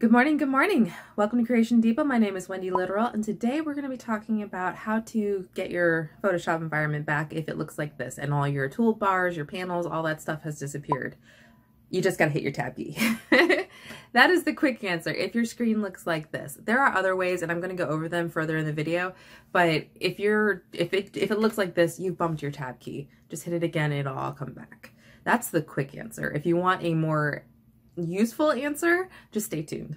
Good morning, good morning. Welcome to Creation Depot. My name is Wendy Literal, and today we're going to be talking about how to get your Photoshop environment back if it looks like this and all your toolbars, your panels, all that stuff has disappeared. You just got to hit your tab key. That is the quick answer if your screen looks like this. There are other ways, and I'm going to go over them further in the video, but if it looks like this, you bumped your tab key. Just hit it again, it'll all come back. That's the quick answer. If you want a more useful answer, just stay tuned.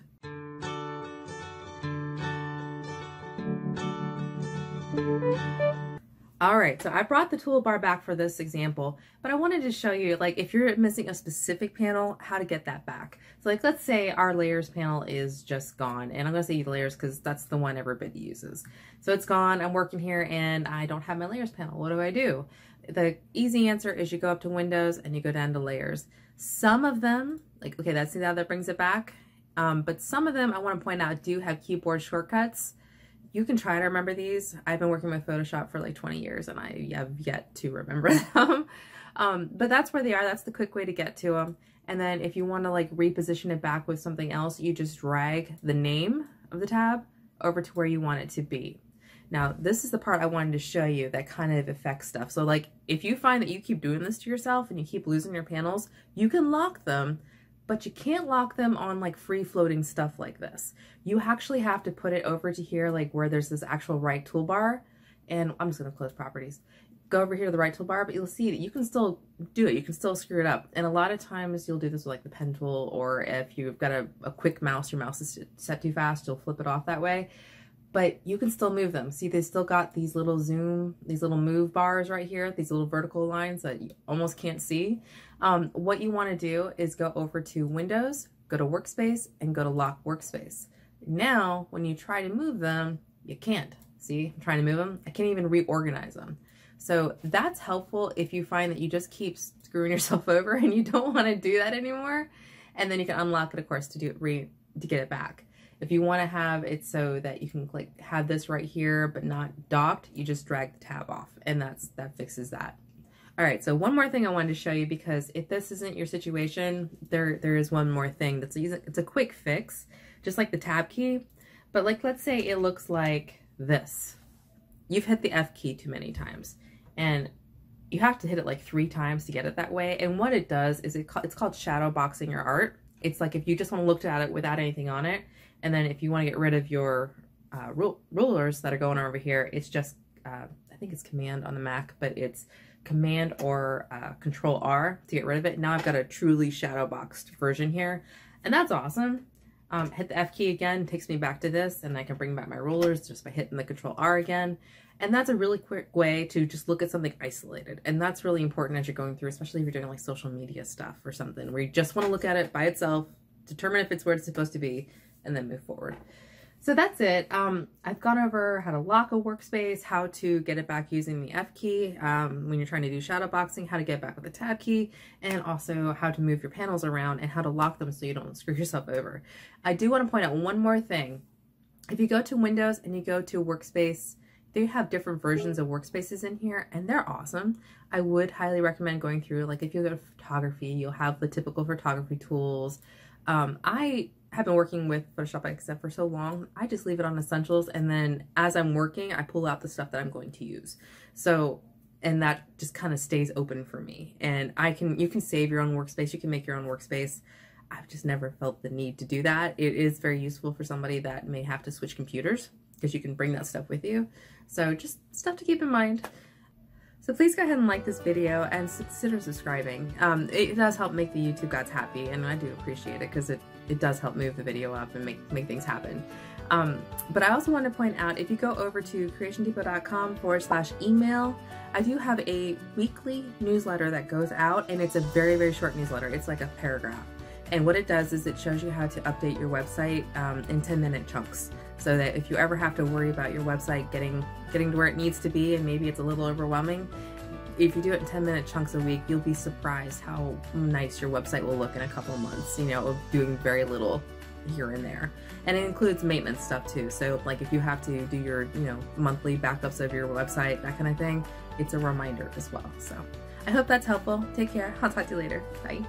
All right, so I brought the toolbar back for this example, but I wanted to show you, like, if you're missing a specific panel, how to get that back. So, like, let's say our layers panel is just gone, and I'm gonna say layers because that's the one everybody uses. So it's gone, I'm working here and I don't have my layers panel. What do? The easy answer is you go up to Windows and you go down to layers. Some of them, like, okay, that's how that brings it back. But some of them, I want to point out, do have keyboard shortcuts. You can try to remember these. I've been working with Photoshop for like 20 years and I have yet to remember them. But that's where they are. That's the quick way to get to them. And then if you want to, like, reposition it back with something else, you just drag the name of the tab over to where you want it to be. Now, this is the part I wanted to show you that kind of affects stuff. So, like, if you find that you keep doing this to yourself and you keep losing your panels, you can lock them, but you can't lock them on, like, free floating stuff like this. You actually have to put it over to here, like where there's this actual right toolbar, and I'm just gonna close properties. Go over here to the right toolbar, but you'll see that you can still do it. You can still screw it up. And a lot of times you'll do this with, like, the pen tool, or if you've got a quick mouse, your mouse is set too fast, you'll flip it off that way. But you can still move them. See, they still got these little zoom, these little move bars right here, these little vertical lines that you almost can't see. What you wanna do is go over to Windows, go to Workspace, and go to Lock Workspace. Now, when you try to move them, you can't. See, I'm trying to move them. I can't even reorganize them. So that's helpful if you find that you just keep screwing yourself over and you don't wanna do that anymore. And then you can unlock it, of course, to get it back. If you want to have it so that you can, like, have this right here but not docked, you just drag the tab off, and that fixes that. All right, so one more thing I wanted to show you, because if this isn't your situation, there is one more thing that's easy. It's a quick fix, just like the tab key, but, like, let's say it looks like this. You've hit the F key too many times, and you have to hit it like 3 times to get it that way. And what it does is it's called shadow boxing your art. It's like if you just want to look at it without anything on it, and then if you want to get rid of your rulers that are going over here, it's just, I think it's Command on the Mac, but it's Command or Control R to get rid of it. Now I've got a truly shadow boxed version here, and that's awesome. Hit the F key again, takes me back to this, and I can bring back my rulers just by hitting the Control R again. And that's a really quick way to just look at something isolated. And that's really important as you're going through, especially if you're doing, like, social media stuff or something where you just want to look at it by itself, determine if it's where it's supposed to be, and then move forward. So that's it. I've gone over how to lock a workspace, how to get it back using the F key when you're trying to do shadow boxing, how to get back with the tab key, and also how to move your panels around and how to lock them so you don't screw yourself over. I do want to point out one more thing. If you go to Windows and you go to Workspace, they have different versions of workspaces in here, and they're awesome. I would highly recommend going through, like, if you go to photography, you'll have the typical photography tools. I have been working with Photoshop Except for so long, I just leave it on essentials, and then as I'm working, I pull out the stuff that I'm going to use. So, and that just kind of stays open for me. And you can save your own workspace, you can make your own workspace. I've just never felt the need to do that. It is very useful for somebody that may have to switch computers, because you can bring that stuff with you. So just stuff to keep in mind. So please go ahead and like this video and consider subscribing. It does help make the YouTube gods happy, and I do appreciate it, because it does help move the video up and make things happen. But I also want to point out, if you go over to creationdepot.com/email, I do have a weekly newsletter that goes out, and it's a very, very short newsletter. It's like a paragraph. And what it does is it shows you how to update your website in 10-minute chunks, so that if you ever have to worry about your website getting to where it needs to be, and maybe it's a little overwhelming, if you do it in 10-minute chunks a week, you'll be surprised how nice your website will look in a couple months, you know, of doing very little here and there. And it includes maintenance stuff too. So, like, if you have to do your, you know, monthly backups of your website, that kind of thing, it's a reminder as well. So I hope that's helpful. Take care. I'll talk to you later. Bye.